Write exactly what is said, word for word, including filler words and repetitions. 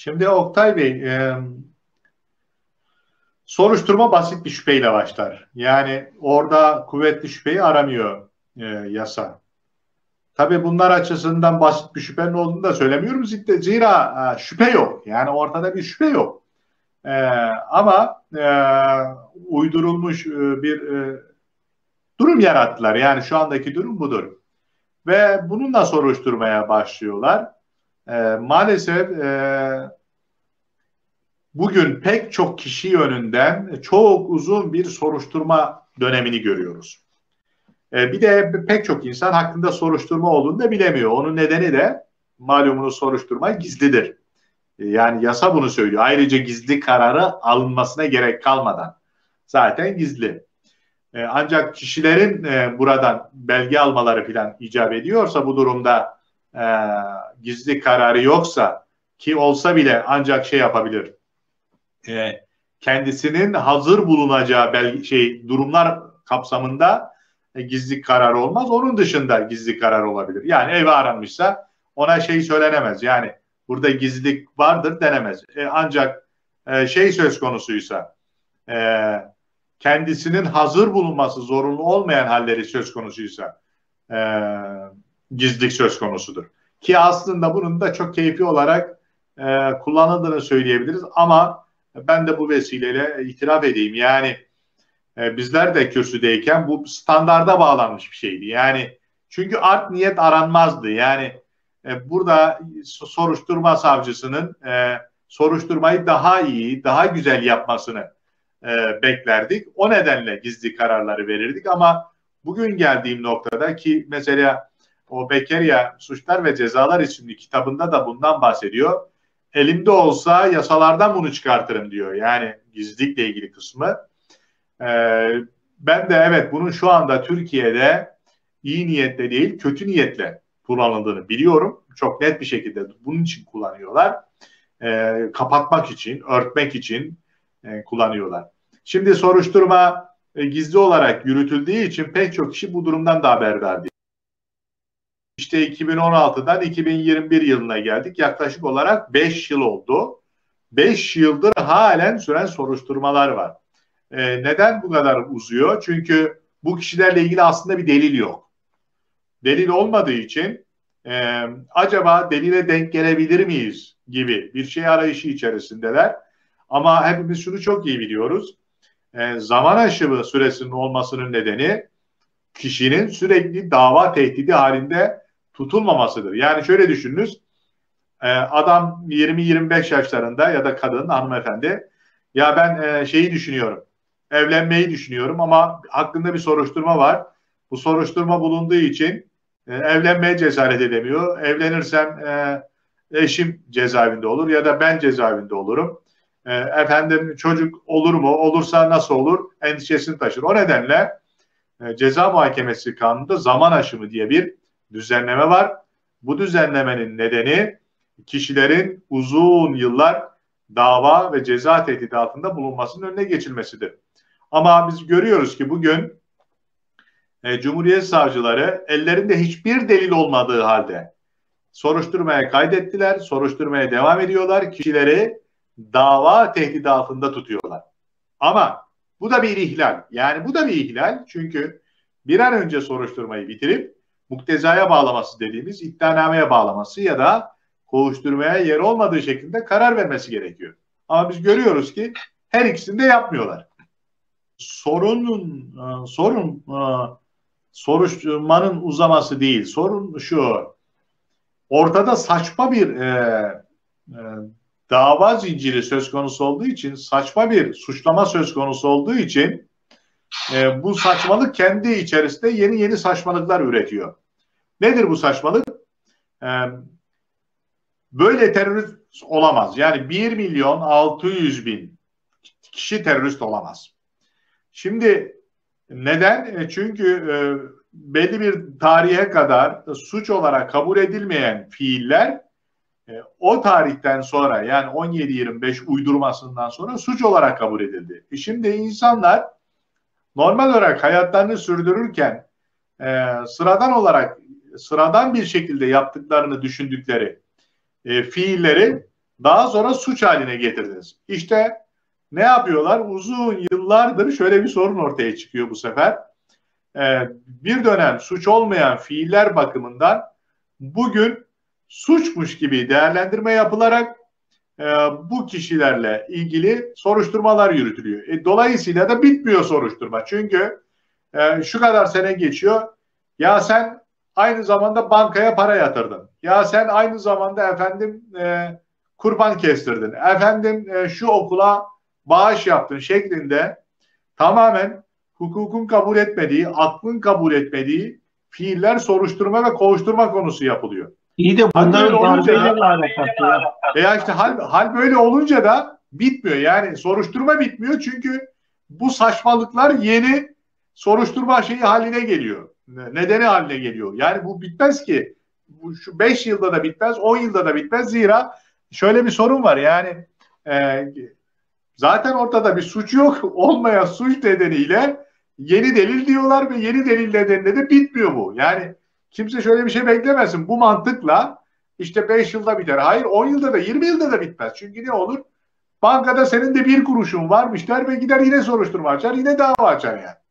Şimdi Oktay Bey, e, soruşturma basit bir şüpheyle başlar. Yani orada kuvvetli şüpheyi aramıyor e, yasa. Tabii bunlar açısından basit bir şüphenin olduğunu da söylemiyorum. Zira e, şüphe yok. Yani ortada bir şüphe yok. E, ama e, uydurulmuş e, bir e, durum yarattılar. Yani şu andaki durum budur. Ve bununla soruşturmaya başlıyorlar. E, maalesef e, bugün pek çok kişi önünden çok uzun bir soruşturma dönemini görüyoruz. E, bir de pek çok insan hakkında soruşturma olduğunu da bilemiyor. Onun nedeni de malumunuz soruşturma gizlidir. E, yani yasa bunu söylüyor. Ayrıca gizli kararı alınmasına gerek kalmadan. Zaten gizli. E, ancak kişilerin e, buradan belge almaları falan icap ediyorsa bu durumda E, gizli kararı yoksa ki olsa bile ancak şey yapabilir, e, kendisinin hazır bulunacağı belge, şey durumlar kapsamında e, gizli karar olmaz. Onun dışında gizli karar olabilir. Yani evi aranmışsa ona şey söylenemez. Yani burada gizlilik vardır denemez. E, ancak e, şey söz konusuysa e, kendisinin hazır bulunması zorunlu olmayan halleri söz konusuysa eee gizlilik söz konusudur. Ki aslında bunun da çok keyfi olarak e, kullanıldığını söyleyebiliriz ama ben de bu vesileyle itiraf edeyim. Yani e, bizler de kürsüdeyken bu standarda bağlanmış bir şeydi. Yani çünkü art niyet aranmazdı. Yani e, burada soruşturma savcısının e, soruşturmayı daha iyi, daha güzel yapmasını e, beklerdik. O nedenle gizli kararları verirdik ama bugün geldiğim noktada ki mesela o Bekerya Suçlar ve Cezalar isimli kitabında da bundan bahsediyor. Elimde olsa yasalardan bunu çıkartırım diyor. Yani gizlilikle ilgili kısmı. Ee, ben de evet bunun şu anda Türkiye'de iyi niyetle değil kötü niyetle kullanıldığını biliyorum. Çok net bir şekilde bunun için kullanıyorlar. Ee, kapatmak için, örtmek için e, kullanıyorlar. Şimdi soruşturma e, gizli olarak yürütüldüğü için pek çok kişi bu durumdan da haberdar değil. İşte iki bin on altıdan iki bin yirmi bir yılına geldik. Yaklaşık olarak beş yıl oldu. beş yıldır halen süren soruşturmalar var. Ee, neden bu kadar uzuyor? Çünkü bu kişilerle ilgili aslında bir delil yok. Delil olmadığı için e, acaba delile denk gelebilir miyiz gibi bir şey arayışı içerisindeler. Ama hepimiz şunu çok iyi biliyoruz. E, zaman aşımı süresinin olmasının nedeni kişinin sürekli dava tehdidi halinde tutulmamasıdır. Yani şöyle düşününüz, adam yirmi yirmi beş yaşlarında ya da kadın hanımefendi, ya ben şeyi düşünüyorum, evlenmeyi düşünüyorum ama hakkında bir soruşturma var. Bu soruşturma bulunduğu için evlenmeye cesaret edemiyor. Evlenirsem eşim cezaevinde olur ya da ben cezaevinde olurum. Efendim çocuk olur mu? Olursa nasıl olur? Endişesini taşır. O nedenle Ceza Muhakemesi Kanunu'nda zaman aşımı diye bir düzenleme var. Bu düzenlemenin nedeni kişilerin uzun yıllar dava ve ceza tehdidi altında bulunmasının önüne geçilmesidir. Ama biz görüyoruz ki bugün e, Cumhuriyet savcıları ellerinde hiçbir delil olmadığı halde soruşturmaya kaydettiler, soruşturmaya devam ediyorlar, kişileri dava tehdidi altında tutuyorlar. Ama bu da bir ihlal. Yani bu da bir ihlal çünkü bir an önce soruşturmayı bitirip muktezaya bağlaması dediğimiz iddianameye bağlaması ya da kovuşturmaya yer olmadığı şekilde karar vermesi gerekiyor. Ama biz görüyoruz ki her ikisini de yapmıyorlar. Sorunun sorun soruşturmanın uzaması değil. Sorun şu. Ortada saçma bir e, e, dava zinciri söz konusu olduğu için saçma bir suçlama söz konusu olduğu için e, bu saçmalık kendi içerisinde yeni yeni saçmalıklar üretiyor. Nedir bu saçmalık? E, böyle terörist olamaz. Yani bir milyon altı yüz bin kişi terörist olamaz. Şimdi neden? Çünkü e, belli bir tarihe kadar suç olarak kabul edilmeyen fiiller o tarihten sonra yani on yedi yirmi beş uydurmasından sonra suç olarak kabul edildi. E şimdi insanlar normal olarak hayatlarını sürdürürken e, sıradan olarak sıradan bir şekilde yaptıklarını düşündükleri e, fiilleri Daha sonra suç haline getirdiniz. İşte ne yapıyorlar? Uzun yıllardır şöyle bir sorun ortaya çıkıyor bu sefer. Ee, bir dönem suç olmayan fiiller bakımından bugün suçmuş gibi değerlendirme yapılarak e, bu kişilerle ilgili soruşturmalar yürütülüyor. E, dolayısıyla da bitmiyor soruşturma. Çünkü e, şu kadar sene geçiyor. Ya sen aynı zamanda bankaya para yatırdın. Ya sen aynı zamanda efendim e, kurban kestirdin. Efendim e, şu okula bağış yaptın şeklinde tamamen hukukun kabul etmediği, aklın kabul etmediği fiiller soruşturma ve kovuşturma konusu yapılıyor. İyi de bunların darbeyle mi alakası? Veya işte hal, hal böyle olunca da bitmiyor. Yani soruşturma bitmiyor çünkü bu saçmalıklar yeni soruşturma şeyi haline geliyor. Nedeni haline geliyor. Yani bu bitmez ki. Bu, şu beş yılda da bitmez, on yılda da bitmez. Zira şöyle bir sorun var. Yani e, zaten ortada bir suç yok. Olmayan suç nedeniyle yeni delil diyorlar ve yeni delil nedeniyle de bitmiyor bu. Yani kimse şöyle bir şey beklemesin. Bu mantıkla işte beş yılda biter. Hayır, on yılda da yirmi yılda da bitmez. Çünkü ne olur? Bankada senin de bir kuruşun varmışlar ve gider yine soruşturma açar, yine dava açar yani.